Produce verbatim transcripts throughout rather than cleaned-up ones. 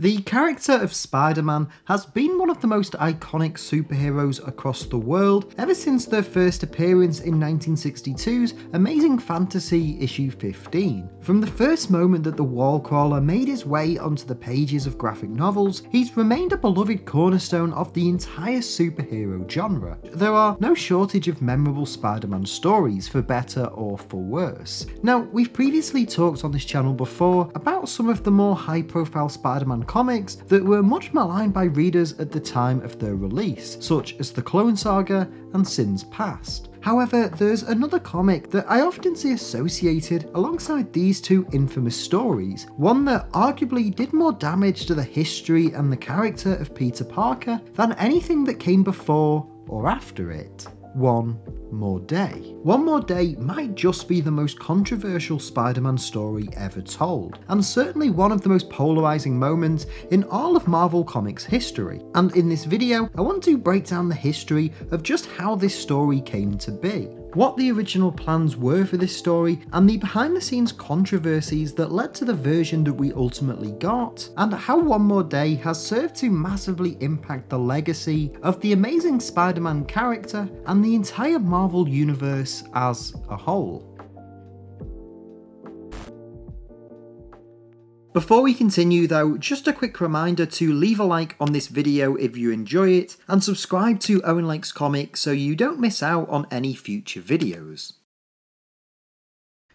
The character of Spider-Man has been one of the most iconic superheroes across the world ever since their first appearance in nineteen sixty-two's Amazing Fantasy issue fifteen. From the first moment that the wall crawler made his way onto the pages of graphic novels, he's remained a beloved cornerstone of the entire superhero genre. There are no shortage of memorable Spider-Man stories, for better or for worse. Now, we've previously talked on this channel before about some of the more high-profile Spider-Man comics that were much maligned by readers at the time of their release, such as The Clone Saga and Sins Past. However, there's another comic that I often see associated alongside these two infamous stories, one that arguably did more damage to the history and the character of Peter Parker than anything that came before or after it. One More Day. One More Day might just be the most controversial Spider-Man story ever told, and certainly one of the most polarizing moments in all of Marvel Comics history. And in this video, I want to break down the history of just how this story came to be, what the original plans were for this story, and the behind-the-scenes controversies that led to the version that we ultimately got, and how One More Day has served to massively impact the legacy of the Amazing Spider-Man character and the entire Marvel Universe as a whole. Before we continue though, just a quick reminder to leave a like on this video if you enjoy it, and subscribe to Owen Likes Comics so you don't miss out on any future videos.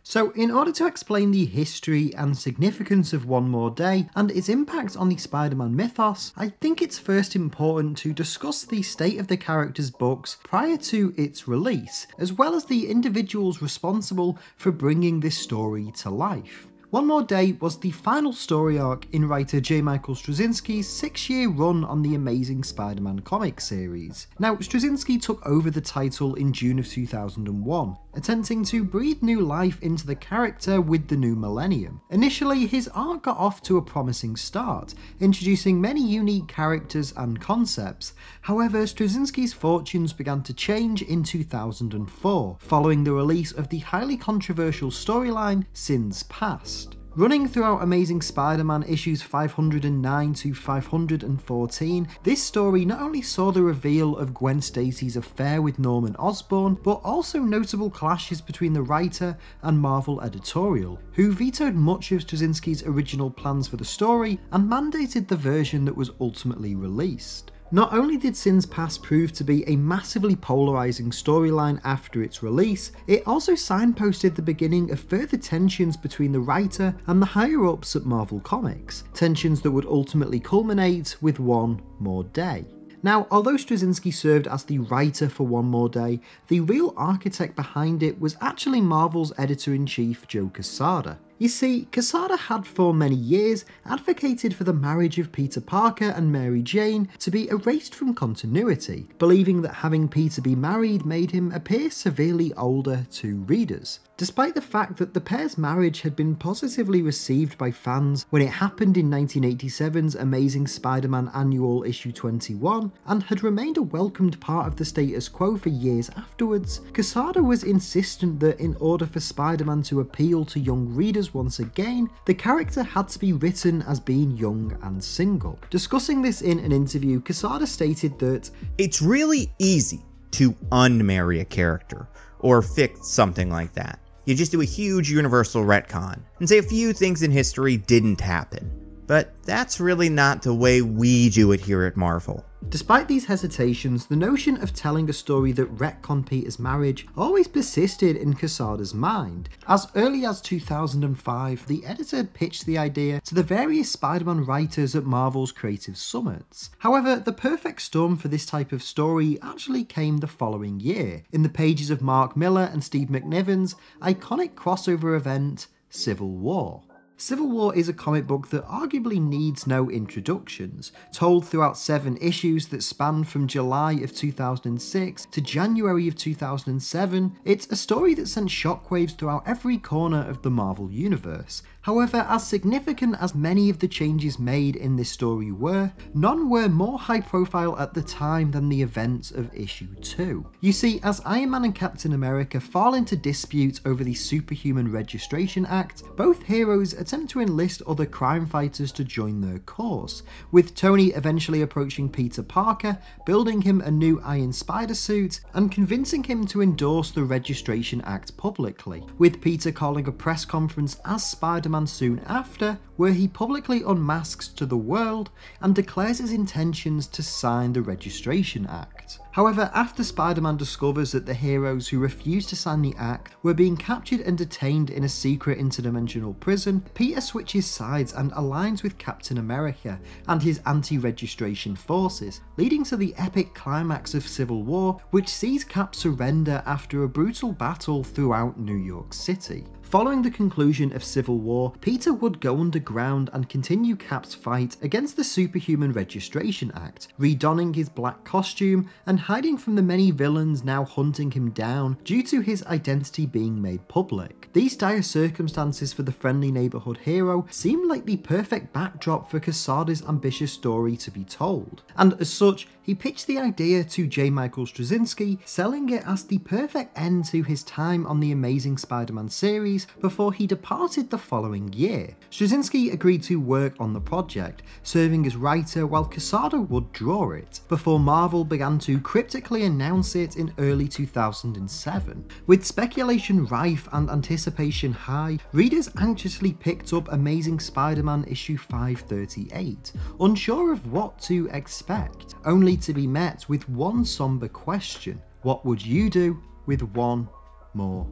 So in order to explain the history and significance of One More Day and its impact on the Spider-Man mythos, I think it's first important to discuss the state of the character's books prior to its release, as well as the individuals responsible for bringing this story to life. One More Day was the final story arc in writer J. Michael Straczynski's six-year run on the Amazing Spider-Man comic series. Now, Straczynski took over the title in June of two thousand one, attempting to breathe new life into the character with the new millennium. Initially, his arc got off to a promising start, introducing many unique characters and concepts. However, Straczynski's fortunes began to change in two thousand four, following the release of the highly controversial storyline Sins Past. Running throughout Amazing Spider-Man issues five hundred nine to five hundred fourteen, this story not only saw the reveal of Gwen Stacy's affair with Norman Osborn, but also notable clashes between the writer and Marvel editorial, who vetoed much of Straczynski's original plans for the story and mandated the version that was ultimately released. Not only did Sins Past prove to be a massively polarising storyline after its release, it also signposted the beginning of further tensions between the writer and the higher-ups at Marvel Comics, tensions that would ultimately culminate with One More Day. Now, although Straczynski served as the writer for One More Day, the real architect behind it was actually Marvel's editor-in-chief, Joe Quesada. You see, Quesada had for many years advocated for the marriage of Peter Parker and Mary Jane to be erased from continuity, believing that having Peter be married made him appear severely older to readers. Despite the fact that the pair's marriage had been positively received by fans when it happened in nineteen eighty-seven's Amazing Spider-Man Annual Issue twenty-one, and had remained a welcomed part of the status quo for years afterwards, Quesada was insistent that in order for Spider-Man to appeal to young readers once again, the character had to be written as being young and single. Discussing this in an interview, Quesada stated that it's really easy to unmarry a character or fix something like that. You just do a huge universal retcon and say a few things in history didn't happen. But that's really not the way we do it here at Marvel. Despite these hesitations, the notion of telling a story that retconned Peter's marriage always persisted in Quesada's mind. As early as two thousand five, the editor had pitched the idea to the various Spider-Man writers at Marvel's creative summits. However, the perfect storm for this type of story actually came the following year, in the pages of Mark Miller and Steve McNiven's iconic crossover event, Civil War. Civil War is a comic book that arguably needs no introductions, told throughout seven issues that span from July of two thousand six to January of two thousand seven. It's a story that sent shockwaves throughout every corner of the Marvel Universe. However, as significant as many of the changes made in this story were, none were more high profile at the time than the events of issue two. You see, as Iron Man and Captain America fall into dispute over the Superhuman Registration Act, both heroes attempt to enlist other crime fighters to join their cause, with Tony eventually approaching Peter Parker, building him a new Iron Spider suit, and convincing him to endorse the Registration Act publicly, with Peter calling a press conference as Spider-Man soon after, where he publicly unmasks to the world and declares his intentions to sign the Registration Act. However, after Spider-Man discovers that the heroes who refused to sign the act were being captured and detained in a secret interdimensional prison, Peter switches sides and aligns with Captain America and his anti-registration forces, leading to the epic climax of Civil War, which sees Cap surrender after a brutal battle throughout New York City. Following the conclusion of Civil War, Peter would go underground and continue Cap's fight against the Superhuman Registration Act, redonning his black costume and hiding from the many villains now hunting him down due to his identity being made public. These dire circumstances for the friendly neighborhood hero seem like the perfect backdrop for Quesada's ambitious story to be told, and as such, he pitched the idea to J. Michael Straczynski, selling it as the perfect end to his time on the Amazing Spider-Man series before he departed the following year. Straczynski agreed to work on the project, serving as writer while Quesada would draw it, before Marvel began to cryptically announce it in early two thousand seven. With speculation rife and anticipation high, readers anxiously picked up Amazing Spider-Man issue five thirty-eight, unsure of what to expect, only to be met with one somber question: what would you do with one more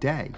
day?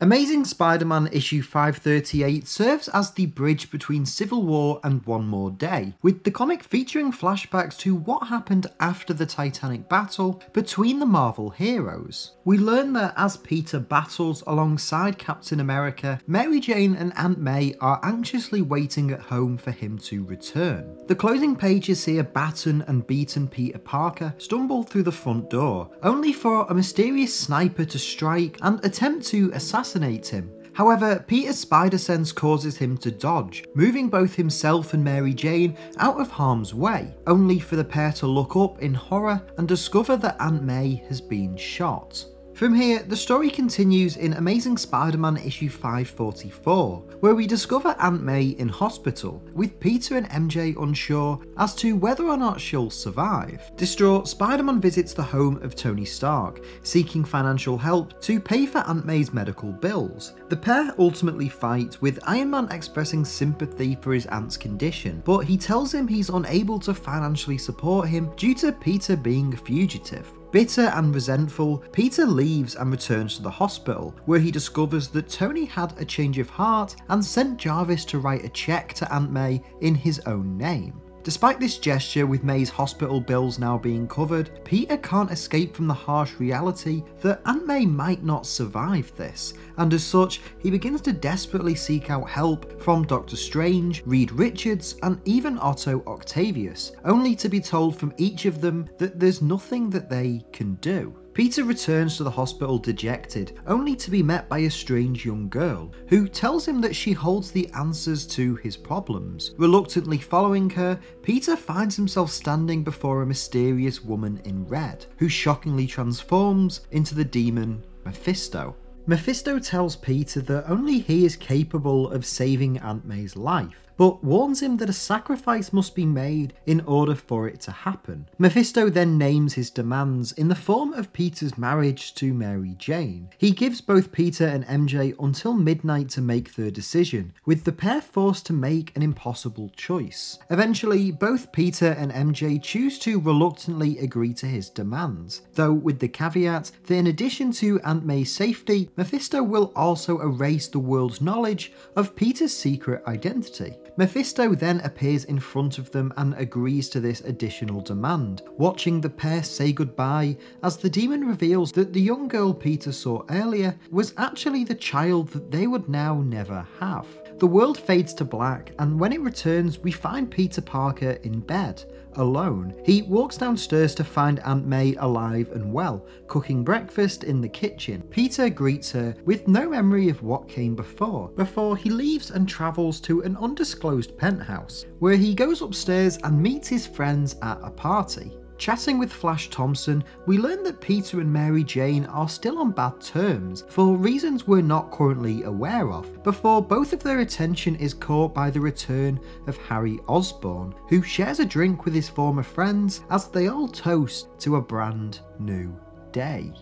Amazing Spider-Man issue five thirty-eight serves as the bridge between Civil War and One More Day, with the comic featuring flashbacks to what happened after the Titanic battle between the Marvel heroes. We learn that as Peter battles alongside Captain America, Mary Jane and Aunt May are anxiously waiting at home for him to return. The closing pages see a battered and beaten Peter Parker stumble through the front door, only for a mysterious sniper to strike and attempt to assassinate him. However, Peter's spider sense causes him to dodge, moving both himself and Mary Jane out of harm's way, only for the pair to look up in horror and discover that Aunt May has been shot. From here, the story continues in Amazing Spider-Man issue five forty-four, where we discover Aunt May in hospital, with Peter and M J unsure as to whether or not she'll survive. Distraught, Spider-Man visits the home of Tony Stark, seeking financial help to pay for Aunt May's medical bills. The pair ultimately fight, with Iron Man expressing sympathy for his aunt's condition, but he tells him he's unable to financially support him due to Peter being a fugitive. Bitter and resentful, Peter leaves and returns to the hospital, where he discovers that Tony had a change of heart and sent Jarvis to write a check to Aunt May in his own name. Despite this gesture, with May's hospital bills now being covered, Peter can't escape from the harsh reality that Aunt May might not survive this, and as such, he begins to desperately seek out help from Doctor Strange, Reed Richards, and even Otto Octavius, only to be told from each of them that there's nothing that they can do. Peter returns to the hospital dejected, only to be met by a strange young girl, who tells him that she holds the answers to his problems. Reluctantly following her, Peter finds himself standing before a mysterious woman in red, who shockingly transforms into the demon Mephisto. Mephisto tells Peter that only he is capable of saving Aunt May's life, but warns him that a sacrifice must be made in order for it to happen. Mephisto then names his demands in the form of Peter's marriage to Mary Jane. He gives both Peter and M J until midnight to make their decision, with the pair forced to make an impossible choice. Eventually, both Peter and M J choose to reluctantly agree to his demands, though with the caveat that in addition to Aunt May's safety, Mephisto will also erase the world's knowledge of Peter's secret identity. Mephisto then appears in front of them and agrees to this additional demand, watching the pair say goodbye as the demon reveals that the young girl Peter saw earlier was actually the child that they would now never have. The world fades to black, and when it returns, we find Peter Parker in bed, alone. He walks downstairs to find Aunt May alive and well, cooking breakfast in the kitchen. Peter greets her with no memory of what came before, before he leaves and travels to an undisclosed penthouse, where he goes upstairs and meets his friends at a party. Chatting with Flash Thompson, we learn that Peter and Mary Jane are still on bad terms, for reasons we're not currently aware of, before both of their attention is caught by the return of Harry Osborn, who shares a drink with his former friends as they all toast to a brand new day.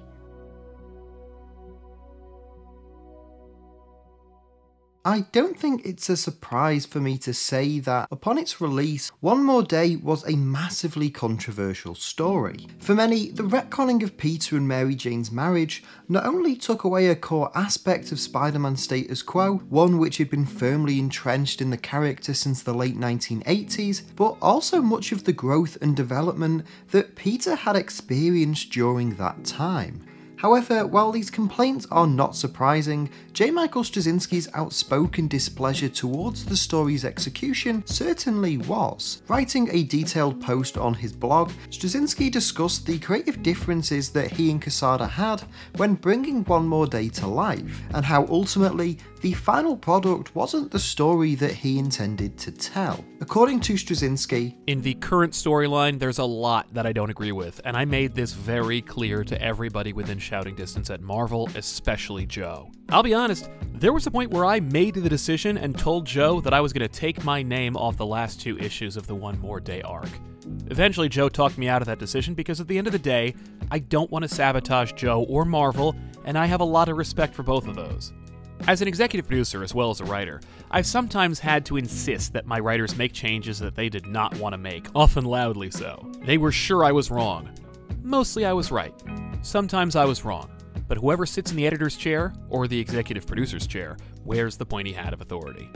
I don't think it's a surprise for me to say that, upon its release, One More Day was a massively controversial story. For many, the retconning of Peter and Mary Jane's marriage not only took away a core aspect of Spider-Man's status quo, one which had been firmly entrenched in the character since the late nineteen eighties, but also much of the growth and development that Peter had experienced during that time. However, while these complaints are not surprising, J. Michael Straczynski's outspoken displeasure towards the story's execution certainly was. Writing a detailed post on his blog, Straczynski discussed the creative differences that he and Quesada had when bringing One More Day to life, and how ultimately, the final product wasn't the story that he intended to tell. According to Straczynski, "In the current storyline, there's a lot that I don't agree with, and I made this very clear to everybody within shouting distance at Marvel, especially Joe. I'll be honest, there was a point where I made the decision and told Joe that I was going to take my name off the last two issues of the One More Day arc. Eventually, Joe talked me out of that decision because at the end of the day, I don't want to sabotage Joe or Marvel, and I have a lot of respect for both of those. As an executive producer as well as a writer, I've sometimes had to insist that my writers make changes that they did not want to make, often loudly so. They were sure I was wrong. Mostly I was right. Sometimes I was wrong. But whoever sits in the editor's chair, or the executive producer's chair, wears the pointy hat of authority."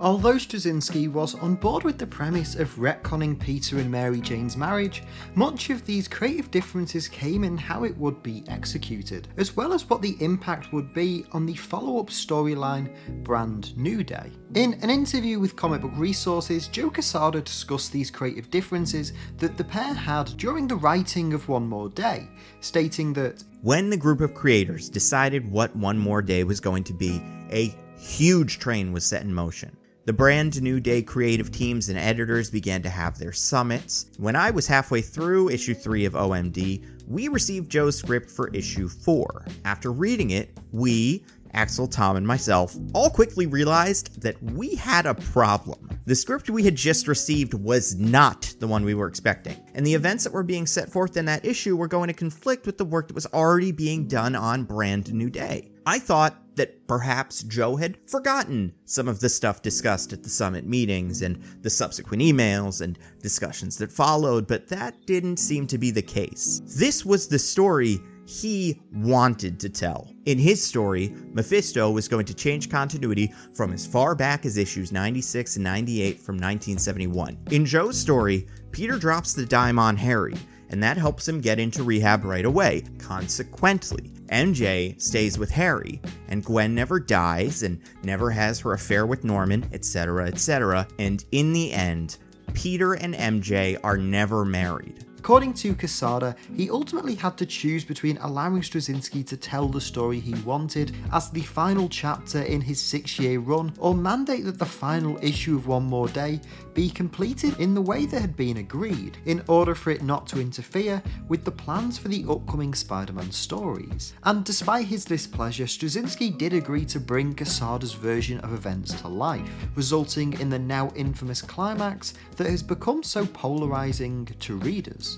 Although Straczynski was on board with the premise of retconning Peter and Mary Jane's marriage, much of these creative differences came in how it would be executed, as well as what the impact would be on the follow-up storyline Brand New Day. In an interview with Comic Book Resources, Joe Quesada discussed these creative differences that the pair had during the writing of One More Day, stating that, "When the group of creators decided what One More Day was going to be, a huge train was set in motion. The Brand New Day creative teams and editors began to have their summits. When I was halfway through issue three of O M D, we received Joe's script for issue four. After reading it, we, Axel, Tom, and myself, all quickly realized that we had a problem. The script we had just received was not the one we were expecting, and the events that were being set forth in that issue were going to conflict with the work that was already being done on Brand New Day. I thought that perhaps Joe had forgotten some of the stuff discussed at the summit meetings and the subsequent emails and discussions that followed, but that didn't seem to be the case. This was the story he wanted to tell. In his story, Mephisto was going to change continuity from as far back as issues ninety-six and ninety-eight from nineteen seventy-one. In Joe's story, Peter drops the dime on Harry, and that helps him get into rehab right away. Consequently, M J stays with Harry, and Gwen never dies and never has her affair with Norman, et cetera, et cetera, and in the end, Peter and M J are never married." According to Quesada, he ultimately had to choose between allowing Straczynski to tell the story he wanted as the final chapter in his six-year run, or mandate that the final issue of One More Day be completed in the way that had been agreed, in order for it not to interfere with the plans for the upcoming Spider-Man stories. And despite his displeasure, Straczynski did agree to bring Quesada's version of events to life, resulting in the now infamous climax that has become so polarizing to readers.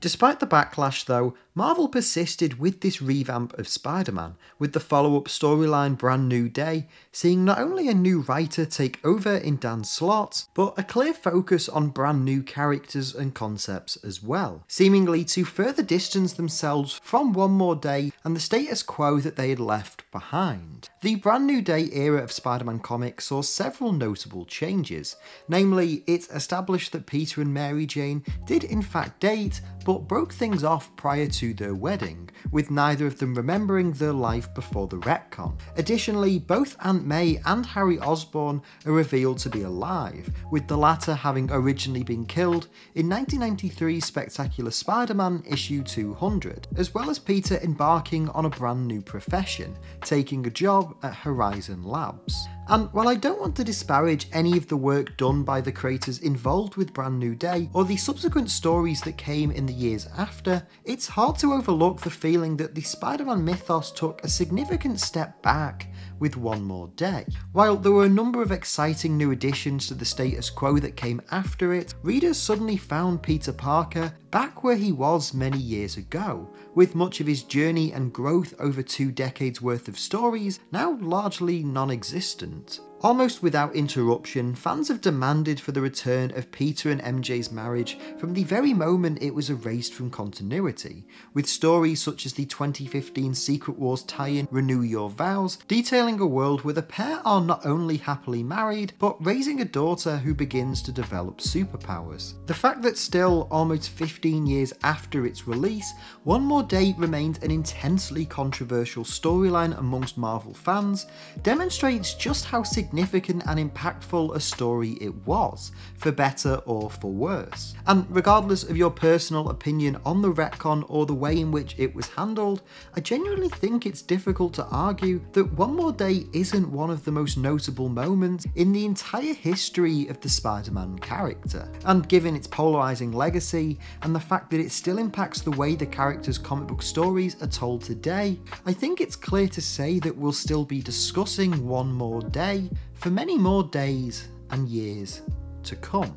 Despite the backlash though, Marvel persisted with this revamp of Spider-Man, with the follow-up storyline Brand New Day seeing not only a new writer take over in Dan Slott, but a clear focus on brand new characters and concepts as well, seemingly to further distance themselves from One More Day and the status quo that they had left behind. The Brand New Day era of Spider-Man comics saw several notable changes, namely it established that Peter and Mary Jane did in fact date, but broke things off prior to their wedding, with neither of them remembering their life before the retcon. Additionally, both Aunt May and Harry Osborn are revealed to be alive, with the latter having originally been killed in nineteen ninety-three's Spectacular Spider-Man issue two hundred, as well as Peter embarking on a brand new profession, taking a job at Horizon Labs. And while I don't want to disparage any of the work done by the creators involved with Brand New Day or the subsequent stories that came in the years after, it's hard to overlook the feeling that the Spider-Man mythos took a significant step back with One More Day. While there were a number of exciting new additions to the status quo that came after it, readers suddenly found Peter Parker back where he was many years ago, with much of his journey and growth over two decades worth of stories now largely non-existent. Almost without interruption, fans have demanded for the return of Peter and M J's marriage from the very moment it was erased from continuity, with stories such as the twenty fifteen Secret Wars tie-in Renew Your Vows, detailing a world where the pair are not only happily married, but raising a daughter who begins to develop superpowers. The fact that still, almost fifteen years after its release, One More Day remains an intensely controversial storyline amongst Marvel fans, demonstrates just how significant significant and impactful a story it was, for better or for worse. And regardless of your personal opinion on the retcon or the way in which it was handled, I genuinely think it's difficult to argue that One More Day isn't one of the most notable moments in the entire history of the Spider-Man character. And given its polarizing legacy and the fact that it still impacts the way the character's comic book stories are told today, I think it's clear to say that we'll still be discussing One More Day for many more days and years to come.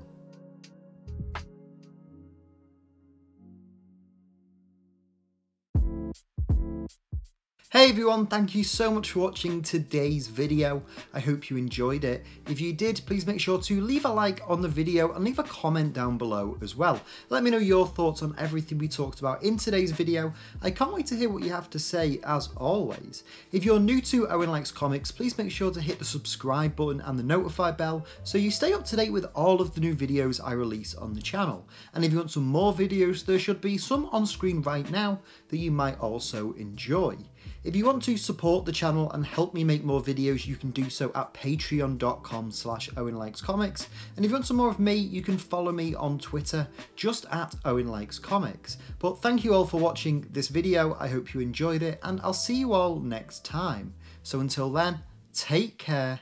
Hey everyone, thank you so much for watching today's video. I hope you enjoyed it. If you did, please make sure to leave a like on the video and leave a comment down below as well. Let me know your thoughts on everything we talked about in today's video. I can't wait to hear what you have to say, as always. If you're new to Owen Likes Comics, please make sure to hit the subscribe button and the notify bell so you stay up to date with all of the new videos I release on the channel. And if you want some more videos, there should be some on screen right now that you might also enjoy. If you want to support the channel and help me make more videos, you can do so at patreon dot com slash Owen Likes Comics. And if you want some more of me, you can follow me on Twitter, just at Owen Likes Comics. But thank you all for watching this video. I hope you enjoyed it, and I'll see you all next time. So until then, take care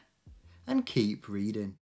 and keep reading.